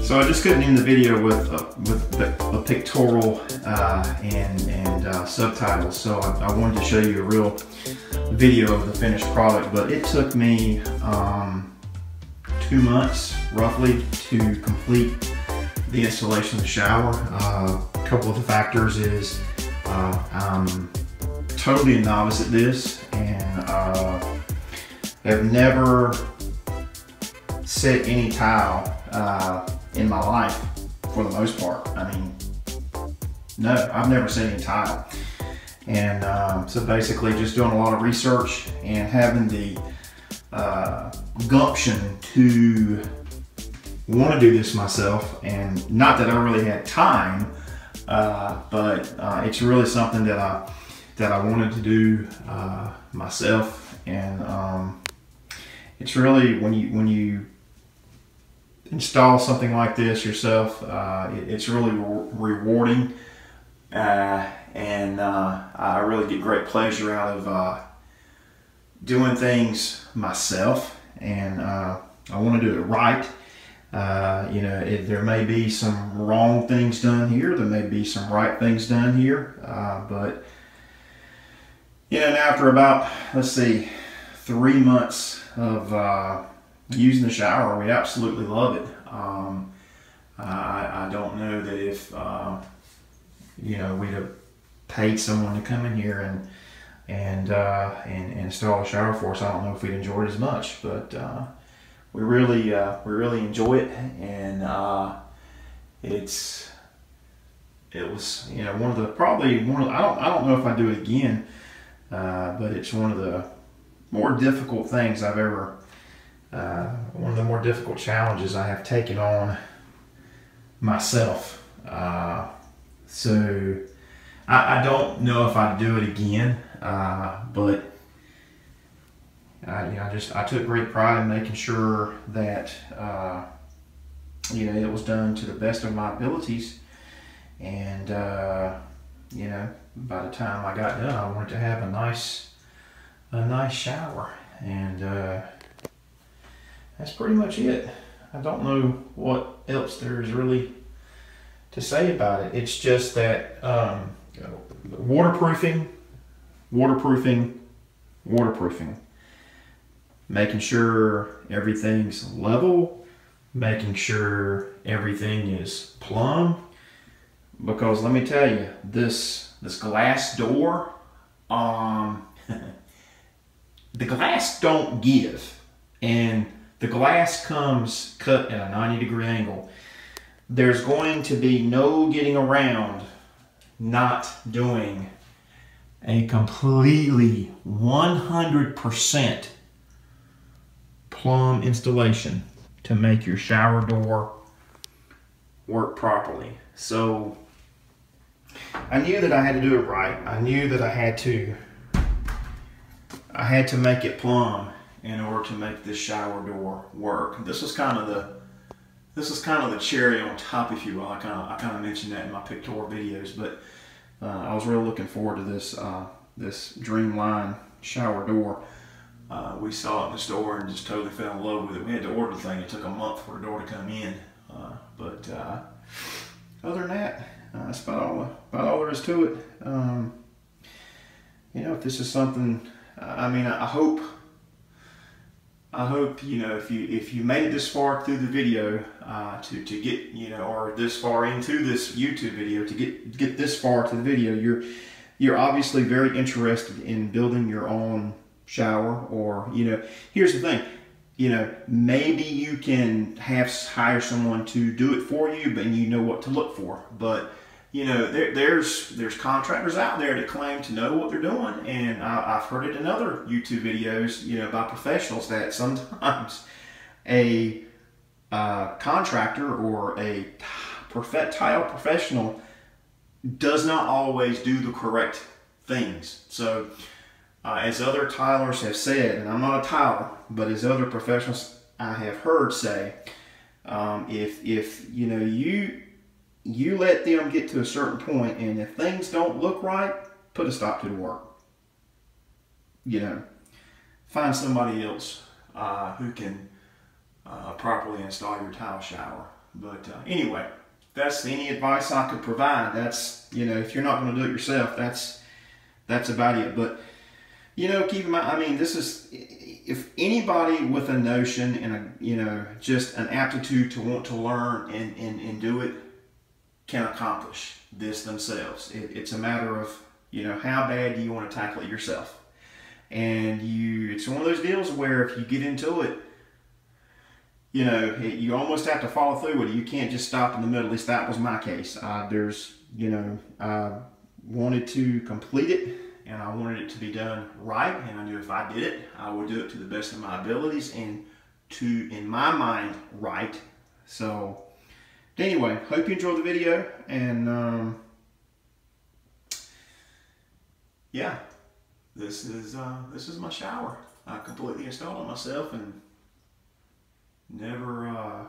So I just couldn't end the video with a pictorial and subtitles, so I wanted to show you a real video of the finished product, but it took me 2 months roughly to complete the installation of the shower. A couple of the factors is I'm totally a novice at this, and I've never set any tile in my life, for the most part. I mean, no, I've never seen any tile. And so basically just doing a lot of research and having the gumption to want to do this myself. And not that I really had time, but it's really something that I wanted to do myself. And it's really, when you install something like this yourself, it's really rewarding, and I really get great pleasure out of doing things myself, and I want to do it right. You know, there may be some wrong things done here, there may be some right things done here, but you know, after about, let's see, 3 months of using the shower, we absolutely love it. I don't know that if you know, we'd have paid someone to come in here and install a shower for us, I don't know if we'd enjoy it as much. But we really enjoy it, and it was, you know, probably one of the, I don't know if I do it again, but it's one of the more difficult things I've ever. One of the more difficult challenges I have taken on myself. So I don't know if I'd do it again, but you know, I took great pride in making sure that you know, it was done to the best of my abilities, and you know, by the time I got done, I wanted to have a nice shower. And that's pretty much it. I don't know what else there is really to say about it. It's just that waterproofing, making sure everything's level, making sure everything is plumb. Because let me tell you, this glass door, the glass don't give, and the glass comes cut at a 90-degree angle. There's going to be no getting around not doing a completely 100% plumb installation to make your shower door work properly. So I knew that I had to do it right. I knew that I had to make it plumb in order to make this shower door work. This is kind of the cherry on top, if you will. I kind of mentioned that in my pictorial videos, but I was really looking forward to this this Dreamline shower door. We saw it in the store and just totally fell in love with it. We had to order the thing. It took a month for the door to come in, but other than that, that's about all there is to it. You know, if this is something, I mean, I hope you know, if you made it this far through the video to get, you know, or this far into this YouTube video to get this far to the video, you're obviously very interested in building your own shower. Or, you know, here's the thing, you know, maybe you can hire someone to do it for you, but you know what to look for. But you know, there's contractors out there that claim to know what they're doing, and I've heard it in other YouTube videos, you know, by professionals that sometimes a contractor or a tile professional does not always do the correct things. So as other tilers have said, and I'm not a tiler, but as other professionals I have heard say, if you know, you let them get to a certain point, and if things don't look right, put a stop to the work. You know, find somebody else who can properly install your tile shower. But anyway, that's any advice I could provide. That's, you know, if you're not going to do it yourself, that's about it. But you know, keep in mind, I mean, this is, if anybody with a notion and a, you know, just an aptitude to want to learn and do it, can accomplish this themselves. It's a matter of, you know, how bad do you want to tackle it yourself? And it's one of those deals where if you get into it, you know, you almost have to follow through with it. You can't just stop in the middle. At least that was my case. You know, I wanted to complete it, and I wanted it to be done right. And I knew if I did it, I would do it to the best of my abilities and to, in my mind, right. So anyway, hope you enjoyed the video, and yeah, this is my shower. I completely installed it myself, and never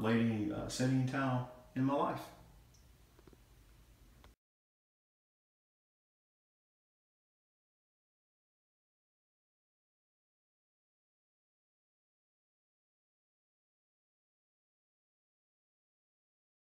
laid any, sent any tile in my life.